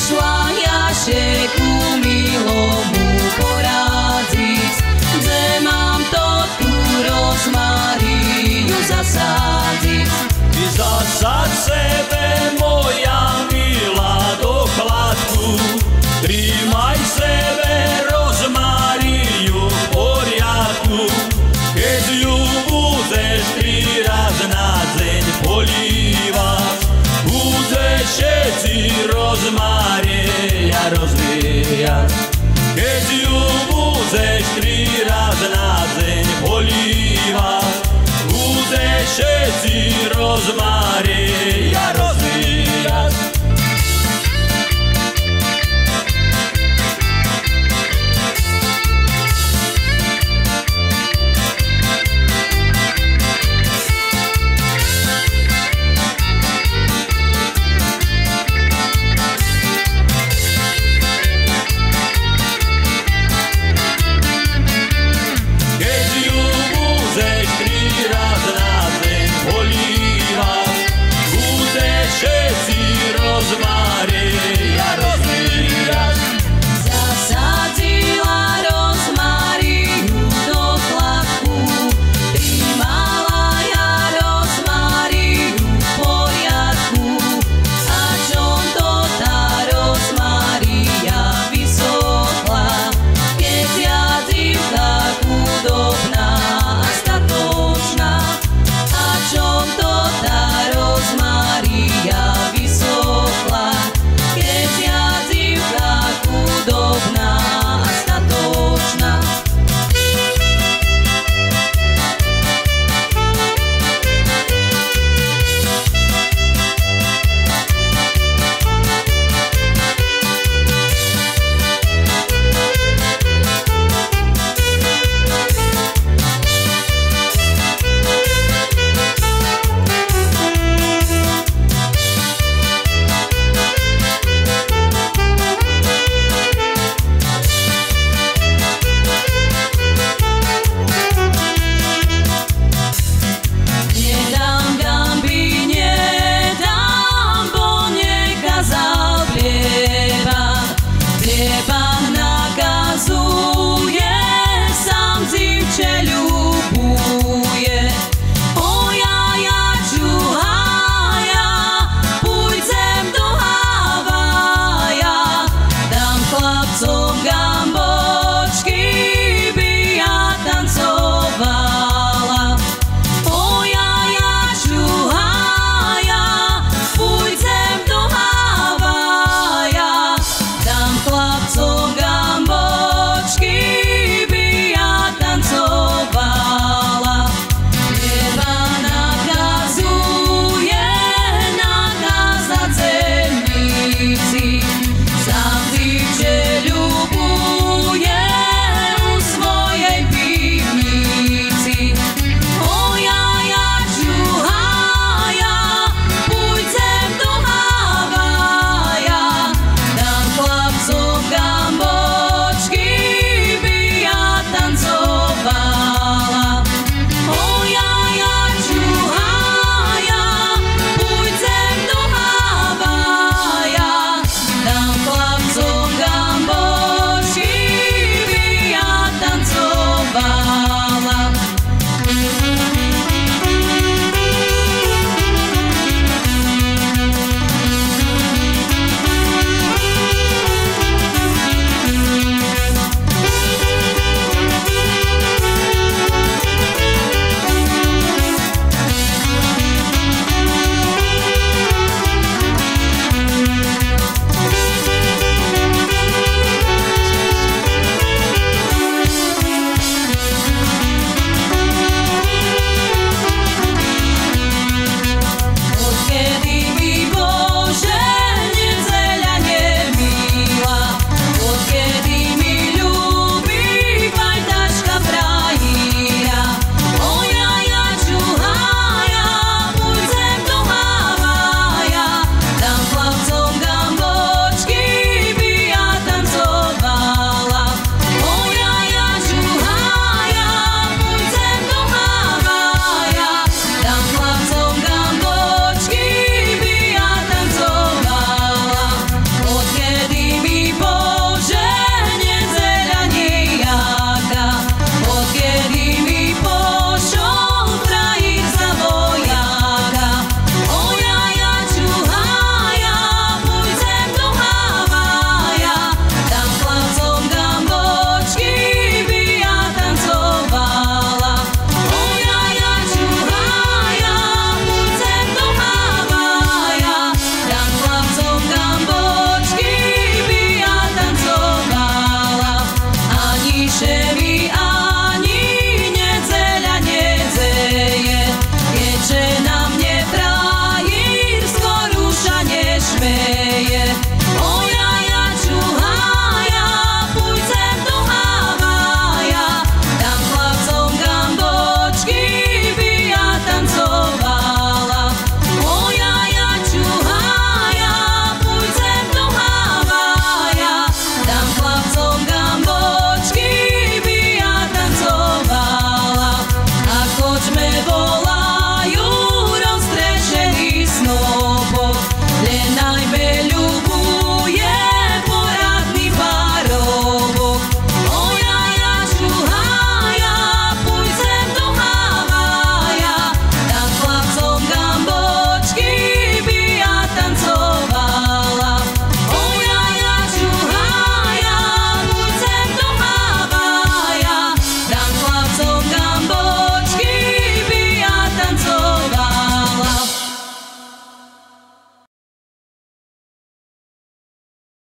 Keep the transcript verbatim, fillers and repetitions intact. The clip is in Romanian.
Išla jaše kumilo mu poradzić, że mam to tu rozmariju zasadzić. I zasad sebe moja mila do hladku, trimaj sebe rozmariju w porядku. Keď ju budeš tri raz na dzień poliwać, budeš jeść rozmaryja rozwijać. Keď ju budeš tri raz na